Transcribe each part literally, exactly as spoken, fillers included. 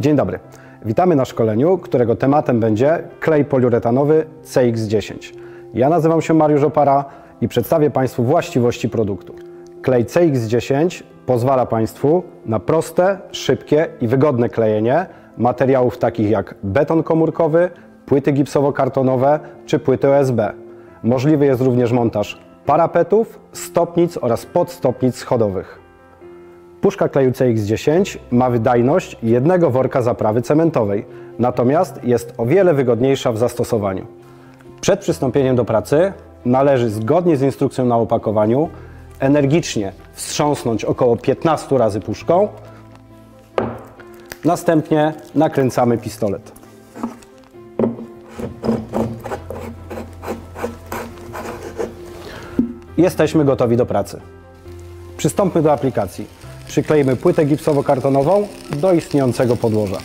Dzień dobry. Witamy na szkoleniu, którego tematem będzie klej poliuretanowy C X dziesięć. Ja nazywam się Mariusz Opara i przedstawię Państwu właściwości produktu. Klej C X dziesięć pozwala Państwu na proste, szybkie i wygodne klejenie materiałów takich jak beton komórkowy, płyty gipsowo-kartonowe czy płyty O S B. Możliwy jest również montaż parapetów, stopnic oraz podstopnic schodowych. Puszka kleju C X dziesięć ma wydajność jednego worka zaprawy cementowej, natomiast jest o wiele wygodniejsza w zastosowaniu. Przed przystąpieniem do pracy należy zgodnie z instrukcją na opakowaniu energicznie wstrząsnąć około piętnaście razy puszką, następnie nakręcamy pistolet. Jesteśmy gotowi do pracy. Przystąpmy do aplikacji. Przyklejmy płytę gipsowo-kartonową do istniejącego podłoża.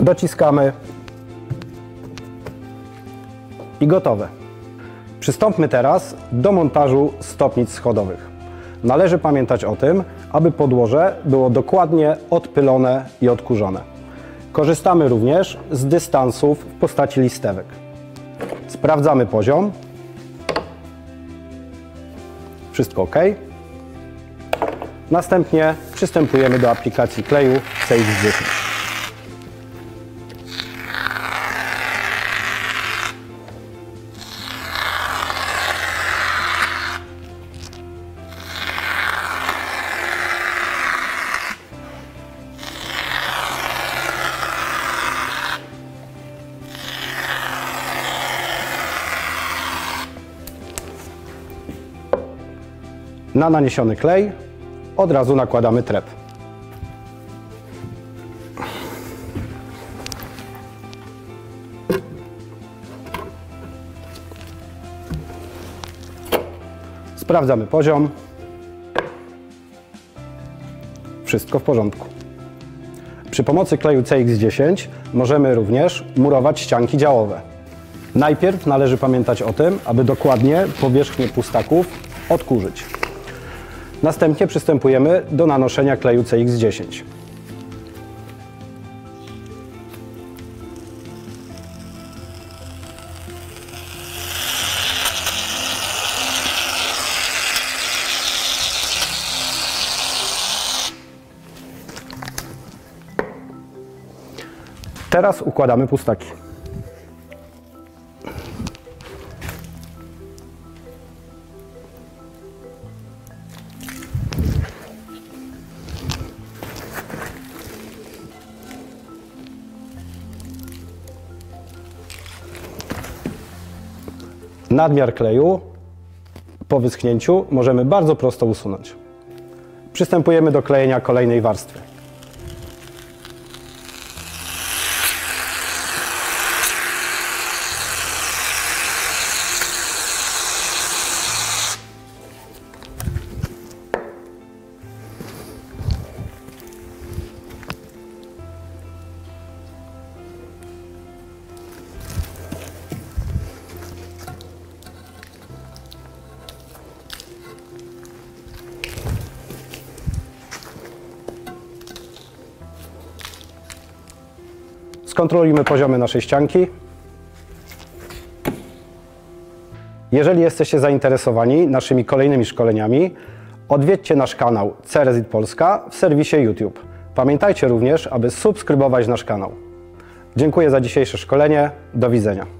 Dociskamy i gotowe. Przystąpmy teraz do montażu stopnic schodowych. Należy pamiętać o tym, aby podłoże było dokładnie odpylone i odkurzone. Korzystamy również z dystansów w postaci listewek. Sprawdzamy poziom. Wszystko ok. Następnie przystępujemy do aplikacji kleju C X dziesięć. Na naniesiony klej od razu nakładamy trep. Sprawdzamy poziom. Wszystko w porządku. Przy pomocy kleju C X dziesięć możemy również murować ścianki działowe. Najpierw należy pamiętać o tym, aby dokładnie powierzchnię pustaków odkurzyć. Następnie przystępujemy do nanoszenia kleju C X dziesięć. Teraz układamy pustaki. Nadmiar kleju po wyschnięciu możemy bardzo prosto usunąć. Przystępujemy do klejenia kolejnej warstwy. Skontrolujmy poziomy naszej ścianki. Jeżeli jesteście zainteresowani naszymi kolejnymi szkoleniami, odwiedźcie nasz kanał Ceresit Polska w serwisie YouTube. Pamiętajcie również, aby subskrybować nasz kanał. Dziękuję za dzisiejsze szkolenie. Do widzenia.